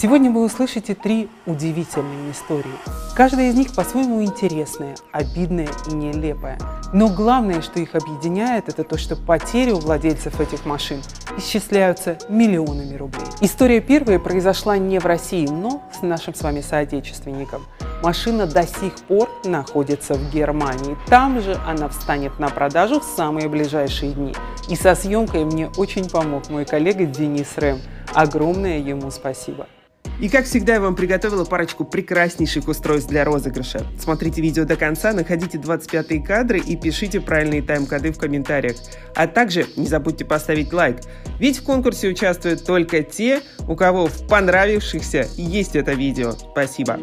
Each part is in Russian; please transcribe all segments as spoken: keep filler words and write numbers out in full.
Сегодня вы услышите три удивительные истории. Каждая из них по-своему интересная, обидная и нелепая. Но главное, что их объединяет, это то, что потери у владельцев этих машин исчисляются миллионами рублей. История первая произошла не в России, но с нашим с вами соотечественником. Машина до сих пор находится в Германии. Там же она встанет на продажу в самые ближайшие дни. И со съемкой мне очень помог мой коллега Денис Рэм. Огромное ему спасибо. И как всегда, я вам приготовила парочку прекраснейших устройств для розыгрыша. Смотрите видео до конца, находите двадцать пятые кадры и пишите правильные тайм-коды в комментариях. А также не забудьте поставить лайк, ведь в конкурсе участвуют только те, у кого в понравившихся есть это видео. Спасибо!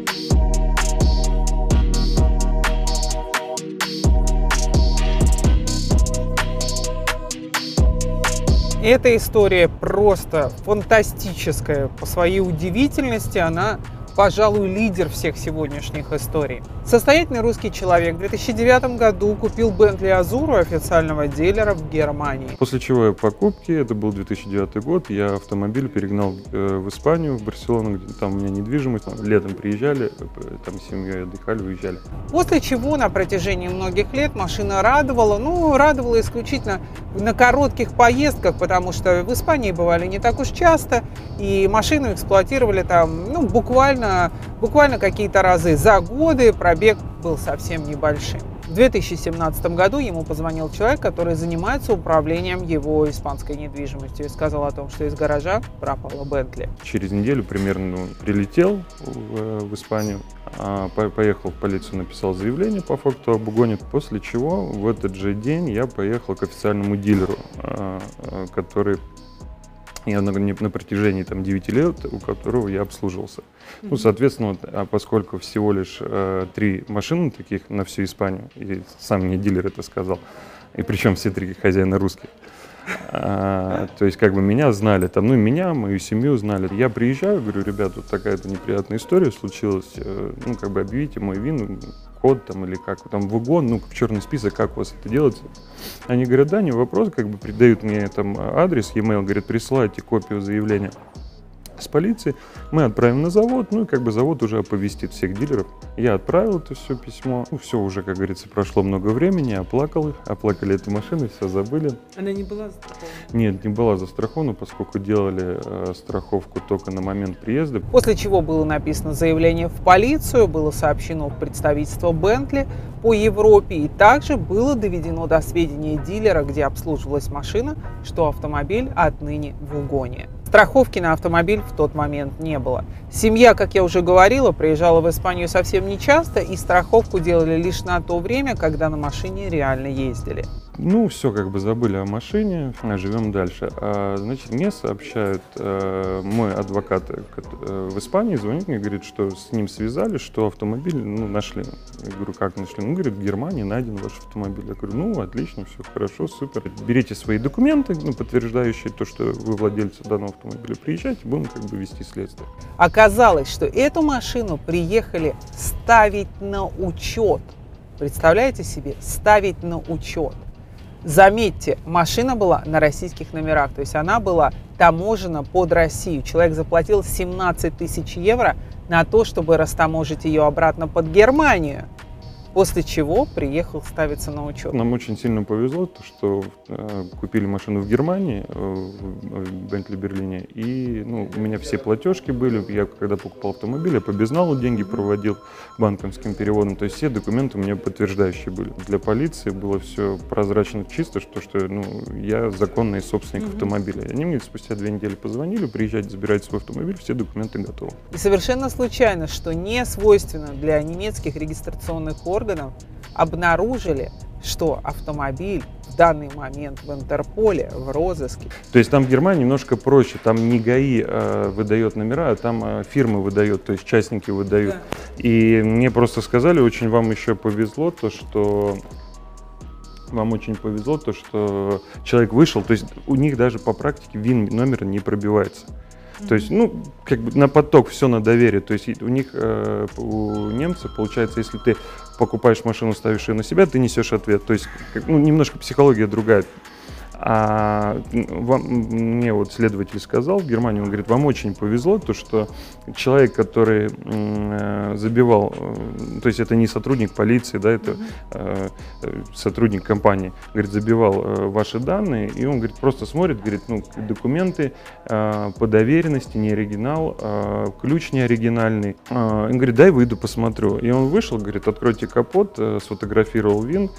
Эта история просто фантастическая. По своей удивительности она, пожалуй, лидер всех сегодняшних историй. Состоятельный русский человек в две тысячи девятом году купил Bentley Azur у официального дилера в Германии. После чего покупки, это был две тысячи девятый год, я автомобиль перегнал в Испанию, в Барселону, где там у меня недвижимость, там, летом приезжали, там с семьей отдыхали, уезжали. После чего на протяжении многих лет машина радовала, ну, радовала исключительно на коротких поездках, потому что в Испании бывали не так уж часто, и машину эксплуатировали там, ну, буквально, буквально какие-то разы за годы, пробег был совсем небольшим. В две тысячи семнадцатом году ему позвонил человек, который занимается управлением его испанской недвижимостью, и сказал о том, что из гаража пропала Бентли. Через неделю примерно прилетел в, в Испанию, поехал в полицию, написал заявление по факту об угоне, после чего в этот же день я поехал к официальному дилеру, который... Я на, на протяжении там, девяти лет, у которого я обслуживался. Mm-hmm. Ну, соответственно, вот, поскольку всего лишь э, три машины таких на всю Испанию, и сам мне дилер это сказал, и причем все три хозяина русские, а, то есть как бы меня знали, там, ну меня, мою семью знали. Я приезжаю, говорю, ребята, вот такая-то неприятная история случилась, э, ну как бы объявите мой вин, код там или как, там в угон, ну в черный список, как у вас это делается? Они говорят, да, не вопрос, как бы придают мне там адрес, e-mail, говорят, присылайте копию заявления с полиции, мы отправим на завод, ну и как бы завод уже оповестит всех дилеров. Я отправил это все письмо, ну, все уже, как говорится, прошло много времени, оплакал их, оплакали эту машину, все забыли. Она не была застрахована? Нет, не была застрахована, поскольку делали э, страховку только на момент приезда. После чего было написано заявление в полицию, было сообщено в представительство Бентли по Европе, и также было доведено до сведения дилера, где обслуживалась машина, что автомобиль отныне в угоне. Страховки на автомобиль в тот момент не было. Семья, как я уже говорила, приезжала в Испанию совсем нечасто, и страховку делали лишь на то время, когда на машине реально ездили. Ну, все, как бы забыли о машине, живем дальше. А, значит, мне сообщают, а, мой адвокат в Испании звонит мне, говорит, что с ним связали, что автомобиль, ну, нашли. Я говорю, как нашли? Ну, говорит, в Германии найден ваш автомобиль. Я говорю, ну, отлично, все хорошо, супер. Берите свои документы, ну, подтверждающие то, что вы владельцы данного автомобиля, приезжайте, будем как бы вести следствие. Оказалось, что эту машину приехали ставить на учет. Представляете себе, ставить на учет. Заметьте, машина была на российских номерах, то есть она была таможена под Россию. Человек заплатил семнадцать тысяч евро на то, чтобы растаможить ее обратно под Германию, после чего приехал ставиться на учет. Нам очень сильно повезло, что э, купили машину в Германии, э, в Бентли-Берлине, и ну, у меня все платежки были. Я когда покупал автомобиль, я по безналу деньги проводил банковским переводом, то есть все документы у меня подтверждающие были. Для полиции было все прозрачно, чисто, что, что ну, я законный собственник mm-hmm. автомобиля. Они мне спустя две недели позвонили, приезжайте, забирайте свой автомобиль, все документы готовы. И совершенно случайно, что не свойственно для немецких регистрационных органов, обнаружили, что автомобиль в данный момент в Интерполе в розыске. То есть там в Германии немножко проще, там не ГАИ э, выдает номера, а там э, фирмы выдают, то есть частники выдают. Да. И мне просто сказали, очень вам еще повезло, то что вам очень повезло, то что человек вышел, то есть у них даже по практике ВИН номер не пробивается. Mm-hmm. То есть, ну, как бы на поток, все на доверие. То есть у них, э, у немцев, получается, если ты покупаешь машину, ставишь ее на себя, ты несешь ответ. То есть, как, ну, немножко психология другая. А вам, мне вот следователь сказал в Германии, он говорит, вам очень повезло, то что человек, который забивал, то есть это не сотрудник полиции, да, это mm-hmm. сотрудник компании, говорит, забивал ваши данные, и он, говорит, просто смотрит, говорит, ну, документы по доверенности, не оригинал, ключ не оригинальный. Он говорит, дай выйду, посмотрю. И он вышел, говорит, откройте капот, сфотографировал ВИН,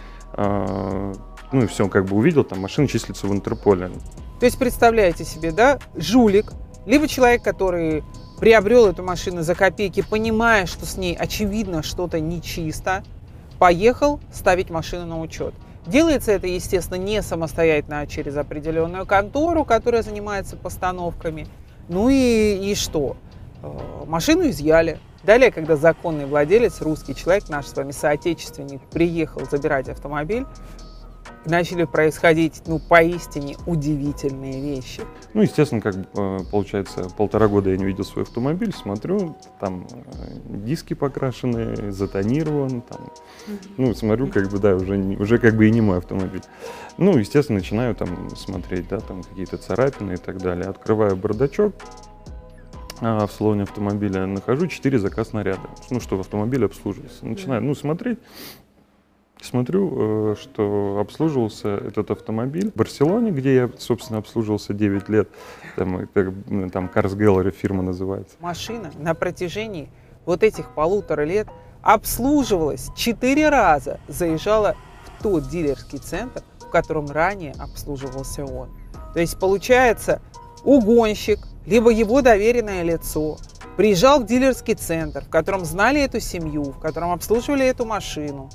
ну и все, он как бы увидел, там машина числится в Интерполе. То есть представляете себе, да, жулик, либо человек, который приобрел эту машину за копейки, понимая, что с ней очевидно что-то нечисто, поехал ставить машину на учет. Делается это, естественно, не самостоятельно, а через определенную контору, которая занимается постановками. Ну и, и что? Машину изъяли. Далее, когда законный владелец, русский человек, наш с вами соотечественник, приехал забирать автомобиль, начали происходить, ну, поистине удивительные вещи. Ну, естественно, как получается, полтора года я не видел свой автомобиль, смотрю, там диски покрашены, затонирован, там, ну, смотрю, как бы, да, уже, уже как бы и не мой автомобиль. Ну, естественно, начинаю там смотреть, да, там какие-то царапины и так далее. Открываю бардачок, в салоне автомобиля нахожу четыре заказ наряда, ну, чтобы автомобиль обслуживался. Начинаю, ну, смотреть. Смотрю, что обслуживался этот автомобиль в Барселоне, где я, собственно, обслуживался девять лет. Там, там Cars Gallery фирма называется. Машина на протяжении вот этих полутора лет обслуживалась четыре раза. Заезжала в тот дилерский центр, в котором ранее обслуживался он. То есть, получается, угонщик, либо его доверенное лицо приезжал в дилерский центр, в котором знали эту семью, в котором обслуживали эту машину.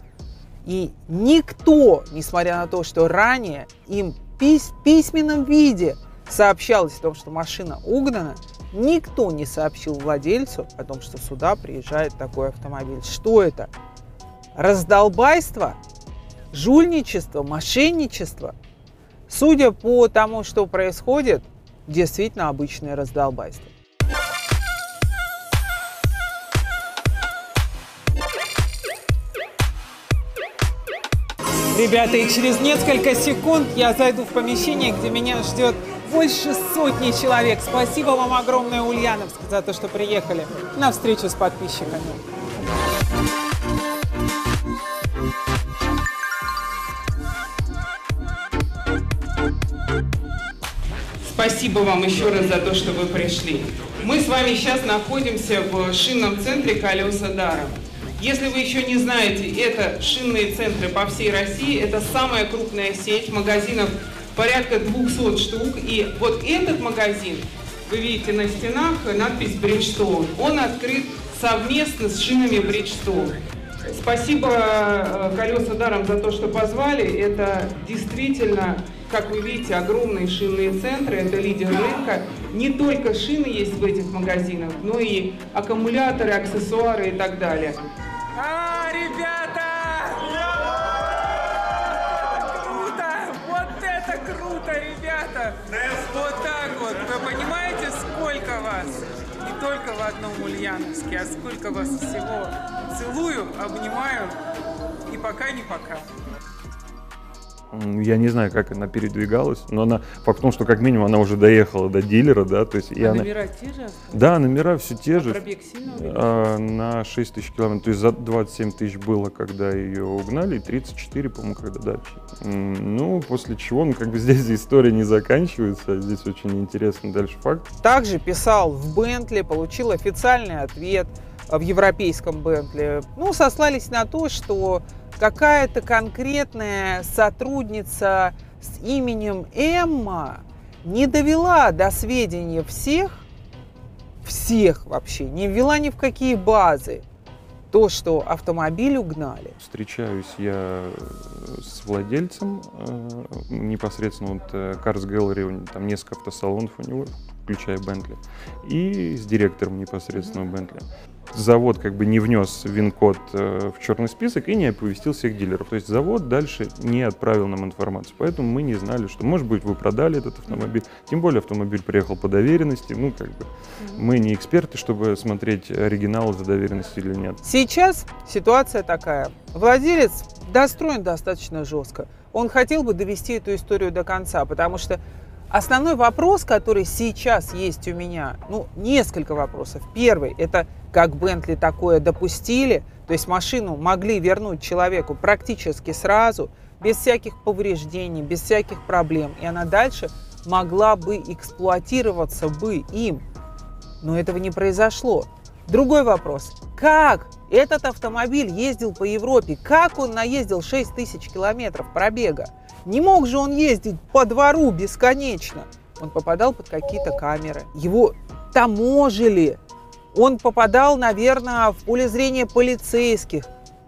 И никто, несмотря на то, что ранее им в письменном виде сообщалось о том, что машина угнана, никто не сообщил владельцу о том, что сюда приезжает такой автомобиль. Что это? Раздолбайство, жульничество, мошенничество? Судя по тому, что происходит, действительно обычное раздолбайство. Ребята, и через несколько секунд я зайду в помещение, где меня ждет больше сотни человек. Спасибо вам огромное, Ульяновск, за то, что приехали на встречу с подписчиками. Спасибо вам еще раз за то, что вы пришли. Мы с вами сейчас находимся в шинном центре «Колеса-Даром». Если вы еще не знаете, это шинные центры по всей России, это самая крупная сеть магазинов, порядка двухсот штук. И вот этот магазин, вы видите на стенах надпись Bridgestone, он открыт совместно с шинами Bridgestone. Спасибо «Колеса-Даром» за то, что позвали. Это действительно, как вы видите, огромные шинные центры, это лидер рынка. Не только шины есть в этих магазинах, но и аккумуляторы, аксессуары и так далее. А, ребята! Круто! Вот это круто, ребята! Вот так вот. Вы понимаете, сколько вас? Не только в одном Ульяновске, а сколько вас всего. Целую, обнимаю и пока не пока. Я не знаю, как она передвигалась, но она, факт в том, что как минимум она уже доехала до дилера, да, то есть... И а она... Номера те же остались? Да, номера все те а же. Пробег сильно увеличился? На шесть тысяч километров, то есть за двадцать семь тысяч было, когда ее угнали, и тридцать четыре, по-моему, когда дальше. Ну, после чего, ну, как бы здесь история не заканчивается, здесь очень интересный дальше факт. Также писал в Bentley, получил официальный ответ в европейском Bentley. Ну, сослались на то, что... Какая-то конкретная сотрудница с именем Эмма не довела до сведения всех, всех вообще, не ввела ни в какие базы то, что автомобиль угнали. Встречаюсь я с владельцем непосредственно вот Cars Gallery, там несколько автосалонов у него, включая Bentley, и с директором непосредственно Bentley. Завод как бы не внес ВИН-код в черный список и не оповестил всех дилеров. То есть завод дальше не отправил нам информацию. Поэтому мы не знали, что, может быть, вы продали этот автомобиль. Тем более автомобиль приехал по доверенности. Ну, как бы, мы не эксперты, чтобы смотреть, оригинал за доверенностью или нет. Сейчас ситуация такая. Владелец достроен достаточно жестко. он хотел бы довести эту историю до конца, потому что основной вопрос, который сейчас есть у меня, ну, несколько вопросов. Первый – это как Бентли такое допустили, то есть машину могли вернуть человеку практически сразу, без всяких повреждений, без всяких проблем, и она дальше могла бы эксплуатироваться бы им, но этого не произошло. Другой вопрос. Как этот автомобиль ездил по Европе? Как он наездил шесть тысяч километров пробега? Не мог же он ездить по двору бесконечно? Он попадал под какие-то камеры. Его таможили. Он попадал, наверное, в поле зрения полицейских.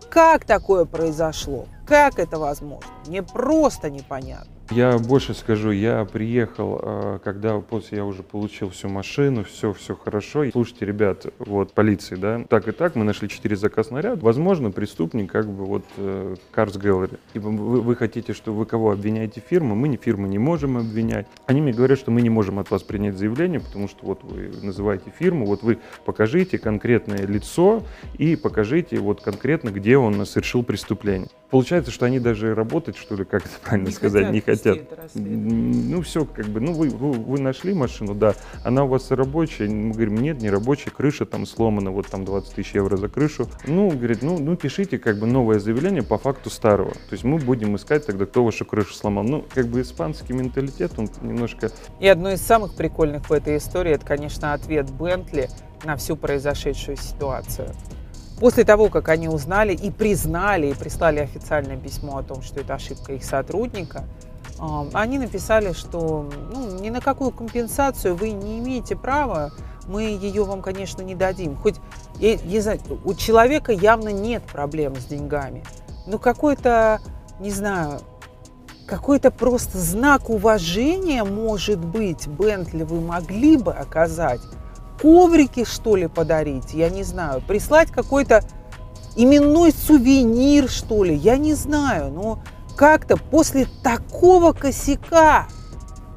Как такое произошло? Как это возможно? Мне просто непонятно. Я больше скажу, я приехал, когда после я уже получил всю машину, все, все хорошо. Слушайте, ребят, вот полиции, да, так и так, мы нашли четыре зака снаряда. Возможно, преступник как бы вот Cars Gallery. Типа, вы, вы хотите, что вы кого обвиняете фирму? Мы не фирмы не можем обвинять. Они мне говорят, что мы не можем от вас принять заявление, потому что вот вы называете фирму, вот вы покажите конкретное лицо и покажите вот конкретно, где он совершил преступление. Получается, что они даже работать, что ли, как это правильно сказать, не хотят. Хотят. Ну все, как бы, ну вы, вы, вы нашли машину, да, она у вас рабочая, мы говорим, нет, не рабочая, крыша там сломана, вот там двадцать тысяч евро за крышу. Ну, говорит, ну, ну пишите как бы новое заявление по факту старого, то есть мы будем искать тогда, кто вашу крышу сломал. Ну, как бы испанский менталитет, он немножко... И одно из самых прикольных в этой истории, это, конечно, ответ Бентли на всю произошедшую ситуацию. После того, как они узнали и признали, и прислали официальное письмо о том, что это ошибка их сотрудника, они написали, что ну, ни на какую компенсацию вы не имеете права, мы ее вам, конечно, не дадим. Хоть, я, я знаю, у человека явно нет проблем с деньгами, но какой-то, не знаю, какой-то просто знак уважения, может быть, Бентли вы могли бы оказать, коврики, что ли, подарить, я не знаю, прислать какой-то именной сувенир, что ли, я не знаю, но... Как-то после такого косяка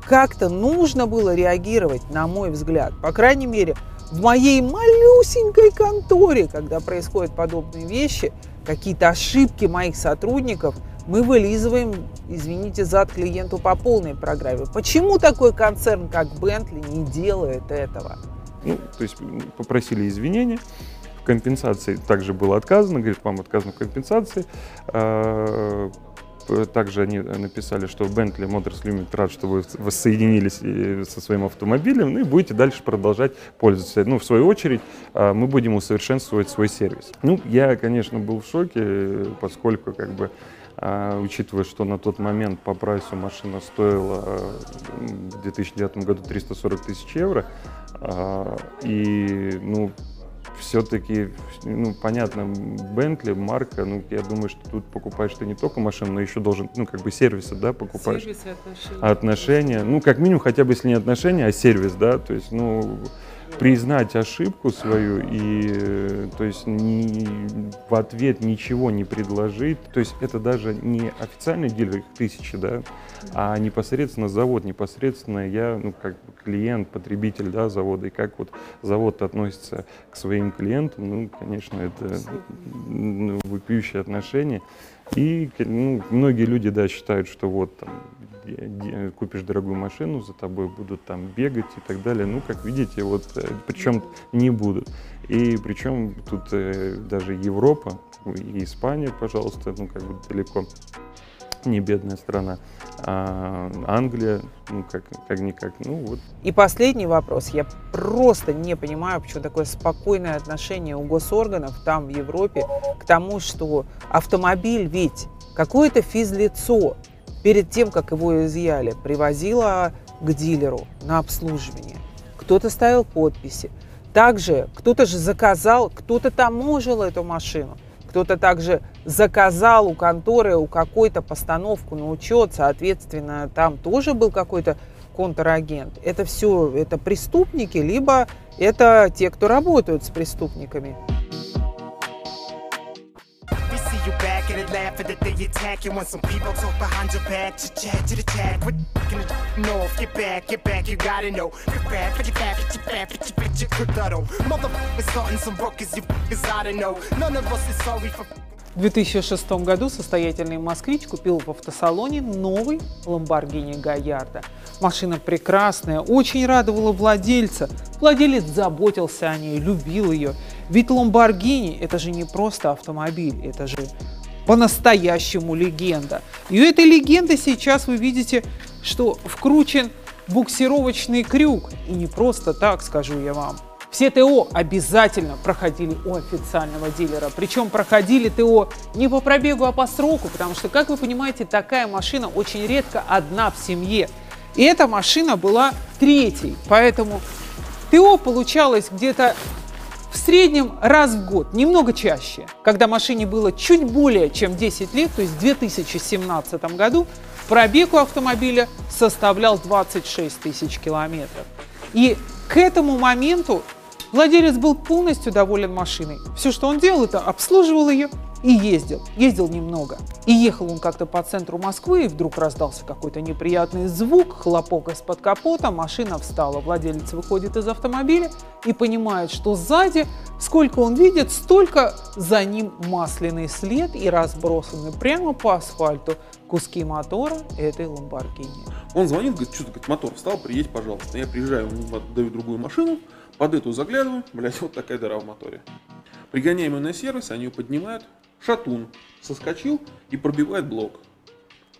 как-то нужно было реагировать, на мой взгляд. По крайней мере, в моей малюсенькой конторе, когда происходят подобные вещи, какие-то ошибки моих сотрудников, мы вылизываем, извините, зад клиенту по полной программе. Почему такой концерн, как Бентли, не делает этого? Ну, то есть попросили извинения. В компенсации также было отказано. Говорит, вам отказано в компенсации. Также они написали, что Bentley Motors Limited рад, что вы воссоединились со своим автомобилем, ну и будете дальше продолжать пользоваться. Ну, в свою очередь, мы будем усовершенствовать свой сервис. Ну, я, конечно, был в шоке, поскольку, как бы, учитывая, что на тот момент по прайсу машина стоила в две тысячи девятом году триста сорок тысяч евро, и, ну, все-таки, ну, понятно, Бентли, марка, ну, я думаю, что тут покупаешь ты не только машину, но еще должен, ну, как бы сервисы, да, покупаешь. Сервисы, отношения. Отношения, ну, как минимум, хотя бы, если не отношения, а сервис, да, то есть, ну, признать ошибку свою и, то есть, не, в ответ ничего не предложить, то есть, это даже не официальный дилер, их тысячи, да, а непосредственно завод, непосредственно я, ну, как клиент, потребитель, да, завода, и как вот завод относится к своим клиентам, ну, конечно, это ну, вопиющие отношения. И ну, многие люди, да, считают, что вот там, купишь дорогую машину, за тобой будут там бегать и так далее. Ну, как видите, вот, причем не будут. И причем тут э, даже Европа и Испания, пожалуйста, ну, как бы далеко не бедная страна, а Англия, ну, как-никак, ну, вот. И последний вопрос. Я просто не понимаю, почему такое спокойное отношение у госорганов там, в Европе, к тому, что автомобиль ведь какое-то физлицо перед тем, как его изъяли, привозило к дилеру на обслуживание. Кто-то ставил подписи. Также кто-то же заказал, кто-то таможил эту машину. Кто-то также заказал у конторы, у какой-то постановку на учет, соответственно, там тоже был какой-то контрагент. Это все, это преступники, либо это те, кто работают с преступниками. В две тысячи шестом году состоятельный москвич купил в автосалоне новый Lamborghini Gallardo. Машина прекрасная, очень радовала владельца. Владелец заботился о ней, любил ее. Ведь Lamborghini – это же не просто автомобиль, это же по-настоящему легенда. И у этой легенды сейчас вы видите, что вкручен буксировочный крюк. И не просто так, скажу я вам. Все ТО обязательно проходили у официального дилера. Причем проходили ТО не по пробегу, а по сроку, потому что, как вы понимаете, такая машина очень редко одна в семье. И эта машина была третьей, поэтому ТО получалось где-то в среднем раз в год, немного чаще. Когда машине было чуть более чем десять лет, то есть в две тысячи семнадцатом году, пробег у автомобиля составлял двадцать шесть тысяч километров. И к этому моменту владелец был полностью доволен машиной. Все, что он делал, это обслуживал ее и ездил. Ездил немного. И ехал он как-то по центру Москвы, и вдруг раздался какой-то неприятный звук, хлопок из-под капота, машина встала. Владелец выходит из автомобиля и понимает, что сзади, сколько он видит, столько за ним масляный след и разбросаны прямо по асфальту куски мотора этой Lamborghini. Он звонит, говорит, что-то, говорит, мотор встал, приедь, пожалуйста. Я приезжаю, отдаю другую машину, под эту заглядываю, блядь, вот такая дыра в моторе. Пригоняем ее на сервис, они ее поднимают, шатун соскочил и пробивает блок.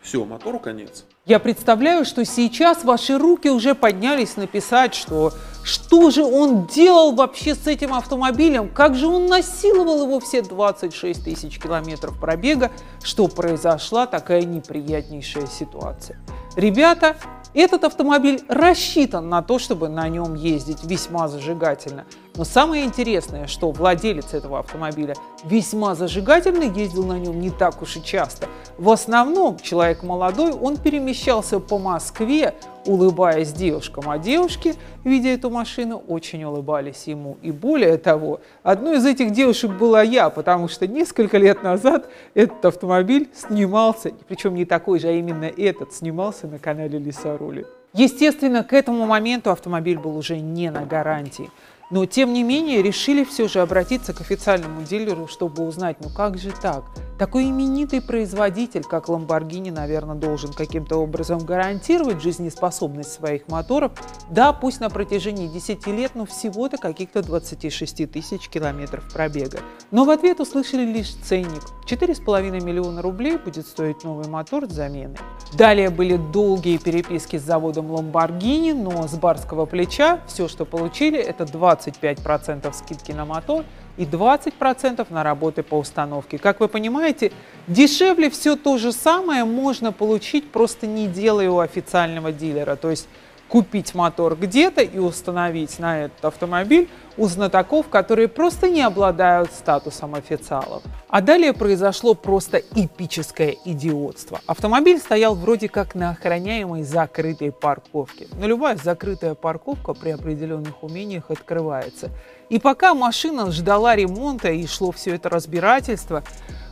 Все, мотору конец. Я представляю, что сейчас ваши руки уже поднялись написать, что что же он делал вообще с этим автомобилем, как же он насиловал его все двадцать шесть тысяч километров пробега, что произошла такая неприятнейшая ситуация. Ребята, этот автомобиль рассчитан на то, чтобы на нем ездить весьма зажигательно. Но самое интересное, что владелец этого автомобиля весьма зажигательно ездил на нем не так уж и часто. В основном человек молодой, он перемещался по Москве, улыбаясь девушкам, а девушки, видя эту машину, очень улыбались ему. И более того, одной из этих девушек была я, потому что несколько лет назад этот автомобиль снимался, причем не такой же, а именно этот, снимался на канале «Лиса рулит». Естественно, к этому моменту автомобиль был уже не на гарантии. Но, тем не менее, решили все же обратиться к официальному дилеру, чтобы узнать, ну как же так? Такой именитый производитель, как Lamborghini, наверное, должен каким-то образом гарантировать жизнеспособность своих моторов, да, пусть на протяжении десяти лет, но всего-то каких-то двадцати шести тысяч километров пробега. Но в ответ услышали лишь ценник. четыре с половиной миллиона рублей будет стоить новый мотор с заменой. Далее были долгие переписки с заводом Lamborghini, но с барского плеча все, что получили, это двадцать пять процентов скидки на мотор и двадцать процентов на работы по установке. Как вы понимаете, дешевле все то же самое можно получить, просто не делая у официального дилера. То есть купить мотор где-то и установить на этот автомобиль у знатоков, которые просто не обладают статусом официалов. А далее произошло просто эпическое идиотство. Автомобиль стоял вроде как на охраняемой закрытой парковке. Но любая закрытая парковка при определенных умениях открывается. И пока машина ждала ремонта и шло все это разбирательство,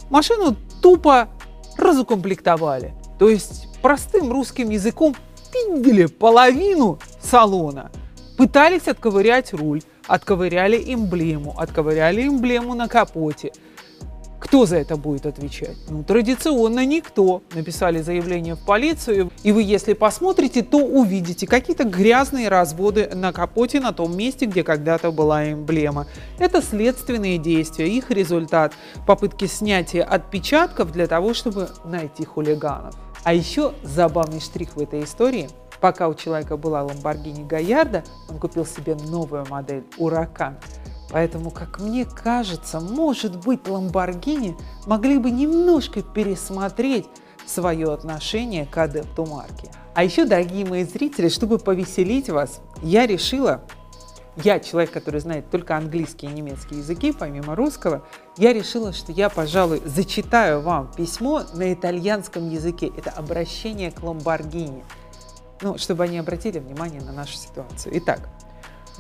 машину тупо разукомплектовали. То есть простым русским языком пиндили половину салона, пытались отковырять руль, отковыряли эмблему, отковыряли эмблему на капоте. Кто за это будет отвечать? Ну, традиционно никто. Написали заявление в полицию, и вы, если посмотрите, то увидите какие-то грязные разводы на капоте на том месте, где когда-то была эмблема. Это следственные действия, их результат – попытки снятия отпечатков для того, чтобы найти хулиганов. А еще забавный штрих в этой истории. Пока у человека была Lamborghini Gallardo, он купил себе новую модель Uracán. Поэтому, как мне кажется, может быть, Lamborghini могли бы немножко пересмотреть свое отношение к адепту марки. А еще, дорогие мои зрители, чтобы повеселить вас, я решила, я человек, который знает только английский и немецкий языки, помимо русского, я решила, что я, пожалуй, зачитаю вам письмо на итальянском языке. Это обращение к Lamborghini, ну, чтобы они обратили внимание на нашу ситуацию. Итак,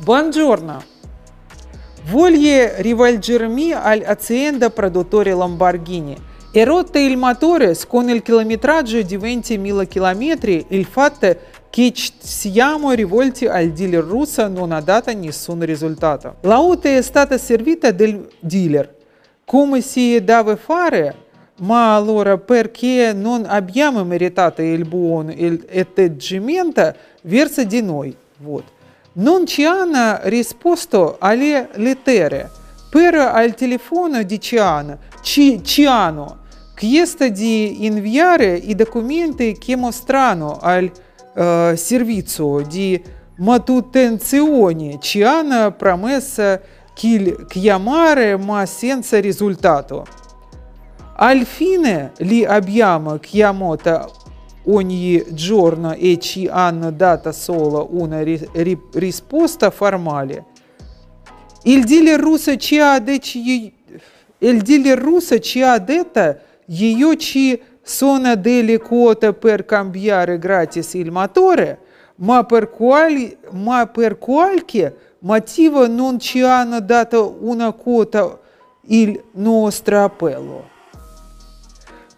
«Бонджорно! Voglio rivolgermi all'azienda produttore Lamborghini. Erotta il motore con il chilometraggio di ventimila chilometri. Il fatto che siamo rivolti al dealer russo non ha dato nessun risultato. L'auto è stata servita del dealer. Come si deve fare malora perché non abbiamo meritato il buon atteggiamento verso di noi. Вот. Non ci hanno risposto alle lettere per al telefono di Ciano, Ciano, chiesta di inviare i documenti che mostrano al eh, servizio di manutenzione Ciano promessa che chiamare ma senza risultato. Al fine li abbiamo chiamato ogni giorno e ci hanno dato solo una risposta formale. Il dealer russo ci ha detto io ci sono delle quote per cambiare gratis il motore, ma per qualche motivo non ci hanno dato una quota il nostro appello.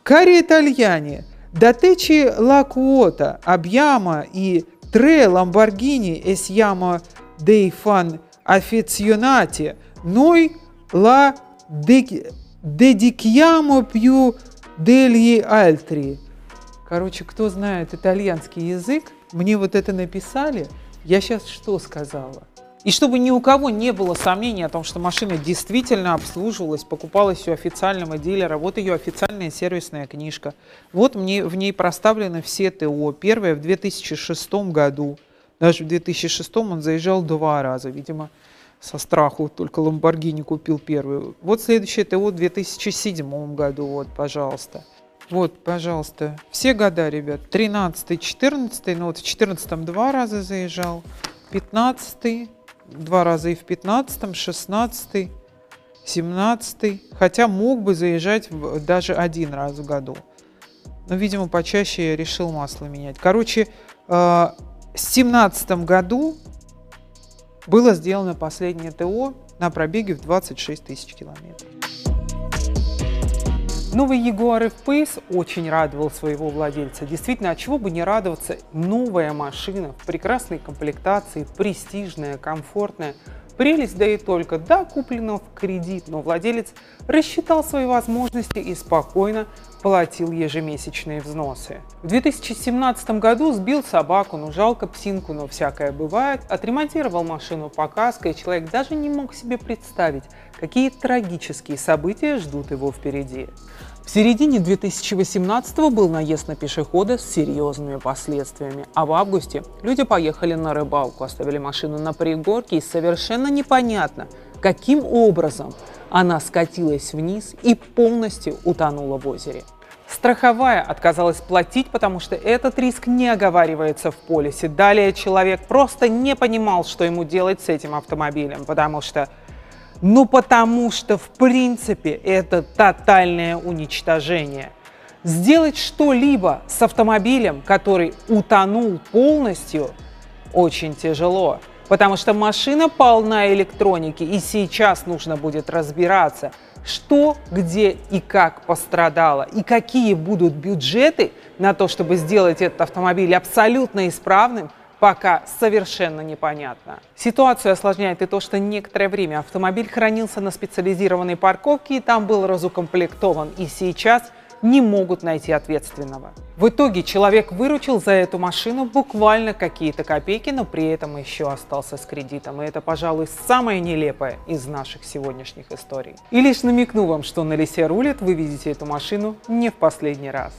Cari italiani, Dateci la quota, abbiamo i tre Lamborghini e siamo dei fan affezionati. Noi la dedichiamo più degli altri. Короче, кто знает итальянский язык, мне вот это написали, я сейчас что сказала? И чтобы ни у кого не было сомнений о том, что машина действительно обслуживалась, покупалась у официального дилера, вот ее официальная сервисная книжка. Вот мне, в ней проставлены все ТО. Первое в две тысячи шестом году. Даже в две тысячи шестом он заезжал два раза. Видимо, со страху только Lamborghini купил первую. Вот следующее ТО в две тысячи седьмом году. Вот, пожалуйста. Вот, пожалуйста. Все года, ребят. тринадцатый, четырнадцатый. Ну вот в четырнадцатом два раза заезжал. пятнадцатый. Два раза и в пятнадцатом, шестнадцатый, семнадцатый, хотя мог бы заезжать даже один раз в году. Но, видимо, почаще я решил масло менять. Короче, в семнадцатом году было сделано последнее ТО на пробеге в двадцать шесть тысяч километров. Новый Jaguar F-Pace очень радовал своего владельца. Действительно, от чего бы не радоваться, новая машина в прекрасной комплектации, престижная, комфортная. Прелесть, да и только, да, куплена в кредит, но владелец рассчитал свои возможности и спокойно платил ежемесячные взносы. В две тысячи семнадцатом году сбил собаку, ну жалко псинку, но всякое бывает, отремонтировал машину по каско, и человек даже не мог себе представить, какие трагические события ждут его впереди. В середине две тысячи восемнадцатого был наезд на пешехода с серьезными последствиями, а в августе люди поехали на рыбалку, оставили машину на пригорке и совершенно непонятно, каким образом она скатилась вниз и полностью утонула в озере. Страховая отказалась платить, потому что этот риск не оговаривается в полисе. Далее человек просто не понимал, что ему делать с этим автомобилем, потому что... Ну, потому что, в принципе, это тотальное уничтожение. Сделать что-либо с автомобилем, который утонул полностью, очень тяжело. Потому что машина полна электроники, и сейчас нужно будет разбираться, что, где и как пострадало, и какие будут бюджеты на то, чтобы сделать этот автомобиль абсолютно исправным, пока совершенно непонятно. Ситуацию осложняет и то, что некоторое время автомобиль хранился на специализированной парковке, и там был разукомплектован, и сейчас не могут найти ответственного. В итоге человек выручил за эту машину буквально какие-то копейки, но при этом еще остался с кредитом. И это, пожалуй, самое нелепое из наших сегодняшних историй. И лишь намекну вам, что на Лисе рулит вы видите эту машину не в последний раз.